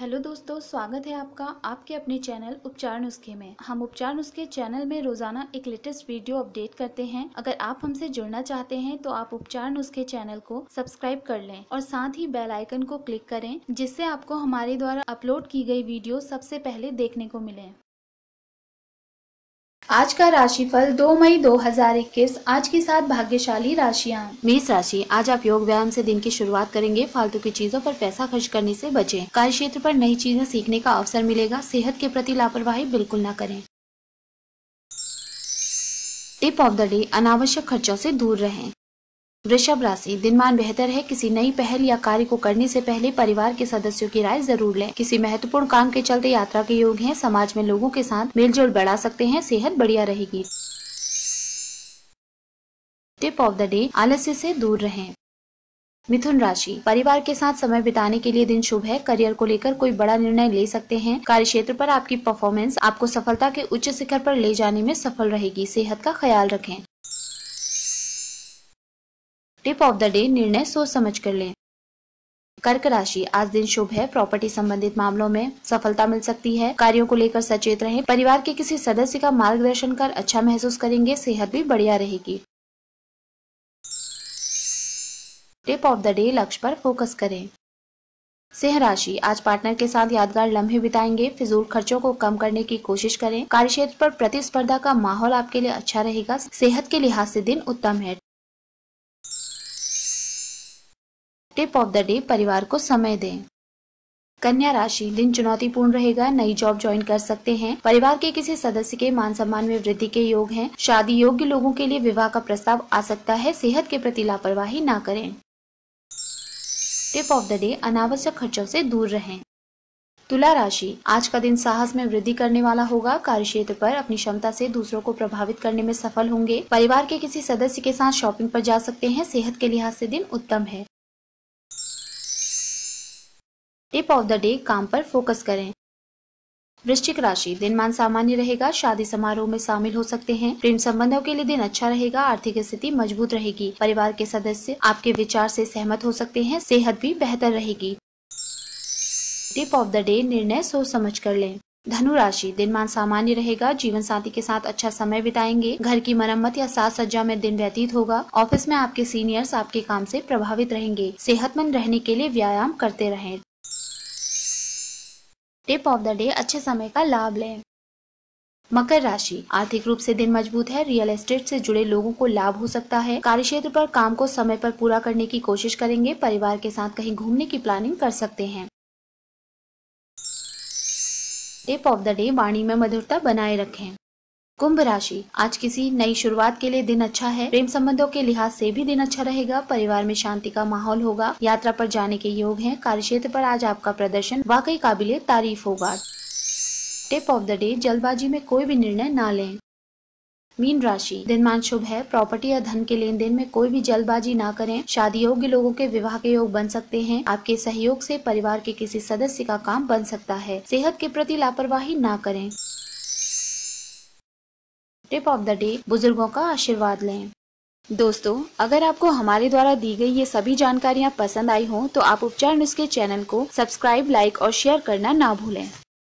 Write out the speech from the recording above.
Hello दोस्तों, स्वागत है आपका आपके अपने चैनल उपचार नुस्खे में। हम उपचार नुस्खे चैनल में रोजाना एक लेटेस्ट वीडियो अपडेट करते हैं। अगर आप हमसे जुड़ना चाहते हैं तो आप उपचार नुस्खे चैनल को सब्सक्राइब कर लें और साथ ही बेल आइकन को क्लिक करें, जिससे आपको हमारे द्वारा अपलोड की गई वीडियो सबसे पहले देखने को मिले। आज का राशिफल 2 मई 2021। आज के साथ भाग्यशाली राशियां। मेष राशि, आज आप योग व्यायाम से दिन की शुरुआत करेंगे। फालतू की चीजों पर पैसा खर्च करने से बचें। कार्यक्षेत्र पर नई चीजें सीखने का अवसर मिलेगा। सेहत के प्रति लापरवाही बिल्कुल ना करें। टिप ऑफ द डे, अनावश्यक खर्चों से दूर रहें। वृषभ राशि, दिनमान बेहतर है। किसी नई पहल या कार्य को करने से पहले परिवार के सदस्यों की राय जरूर लें। किसी महत्वपूर्ण काम के चलते यात्रा के योग हैं। समाज में लोगों के साथ मेलजोल बढ़ा सकते हैं। सेहत बढ़िया रहेगी। टिप ऑफ द डे, आलस्य से दूर रहें। मिथुन राशि, परिवार के साथ समय बिताने के लिए दिन शुभ है। करियर को लेकर कोई बड़ा निर्णय ले सकते हैं। कार्यक्षेत्र पर आपकी परफॉर्मेंस आपको सफलता के उच्च शिखर पर ले जाने में सफल रहेगी। सेहत का ख्याल रखें। टिप ऑफ द डे, निर्णय सोच समझ कर लें। कर्क राशि, आज दिन शुभ है। प्रॉपर्टी संबंधित मामलों में सफलता मिल सकती है। कार्यों को लेकर सचेत रहें। परिवार के किसी सदस्य का मार्गदर्शन कर अच्छा महसूस करेंगे। सेहत भी बढ़िया रहेगी। टिप ऑफ द डे, लक्ष्य पर फोकस करें। सिंह राशि, आज पार्टनर के साथ यादगार लम्हे बिताएंगे। फिजूल खर्चों को कम करने की कोशिश करें। कार्यक्षेत्र पर प्रतिस्पर्धा का माहौल आपके लिए अच्छा रहेगा। सेहत के लिहाज से दिन उत्तम है। टिप ऑफ द डे, परिवार को समय दें। कन्या राशि, दिन चुनौतीपूर्ण रहेगा। नई जॉब ज्वाइन कर सकते हैं। परिवार के किसी सदस्य के मान सम्मान में वृद्धि के योग हैं। शादी योग्य लोगों के लिए विवाह का प्रस्ताव आ सकता है। सेहत के प्रति लापरवाही ना करें। टिप ऑफ द डे, अनावश्यक खर्चों से दूर रहें। तुला राशि, आज का दिन साहस में वृद्धि करने वाला होगा। कार्यक्षेत्र पर अपनी क्षमता से दूसरों को प्रभावित करने में सफल होंगे। परिवार के किसी सदस्य के साथ शॉपिंग पर जा सकते हैं। सेहत के लिहाज से दिन उत्तम है। टिप ऑफ द डे, काम पर फोकस करें। वृश्चिक राशि, दिनमान सामान्य रहेगा। शादी समारोह में शामिल हो सकते हैं। प्रेम संबंधों के लिए दिन अच्छा रहेगा। आर्थिक स्थिति मजबूत रहेगी। परिवार के सदस्य आपके विचार से सहमत हो सकते हैं। सेहत भी बेहतर रहेगी। टिप ऑफ द डे, निर्णय सोच समझ कर लें। धनु राशि, दिनमान सामान्य रहेगा। जीवन साथी के साथ अच्छा समय बिताएंगे। घर की मरम्मत या साज सज्जा में दिन व्यतीत होगा। ऑफिस में आपके सीनियर्स आपके काम से प्रभावित रहेंगे। सेहतमंद रहने के लिए व्यायाम करते रहें। टिप ऑफ द डे, अच्छे समय का लाभ लें। मकर राशि, आर्थिक रूप से दिन मजबूत है। रियल एस्टेट से जुड़े लोगों को लाभ हो सकता है। कार्यक्षेत्र पर काम को समय पर पूरा करने की कोशिश करेंगे। परिवार के साथ कहीं घूमने की प्लानिंग कर सकते हैं। टिप ऑफ द डे, वाणी में मधुरता बनाए रखें। कुंभ राशि, आज किसी नई शुरुआत के लिए दिन अच्छा है। प्रेम संबंधों के लिहाज से भी दिन अच्छा रहेगा। परिवार में शांति का माहौल होगा। यात्रा पर जाने के योग हैं। कार्यक्षेत्र पर आज आपका प्रदर्शन वाकई काबिले तारीफ होगा। टिप ऑफ द डे, जल्दबाजी में कोई भी निर्णय ना लें। मीन राशि, दिनमान शुभ है। प्रॉपर्टी या धन के लेन देन में कोई भी जल्दबाजी ना करें। शादी योग्य लोगों के विवाह के योग बन सकते हैं। आपके सहयोग से परिवार के किसी सदस्य का काम बन सकता है। सेहत के प्रति लापरवाही ना करें। टिप ऑफ द डे, बुजुर्गों का आशीर्वाद लें। दोस्तों, अगर आपको हमारे द्वारा दी गई ये सभी जानकारियाँ पसंद आई हों तो आप उपचार नुस्खे चैनल को सब्सक्राइब, लाइक और शेयर करना ना भूलें।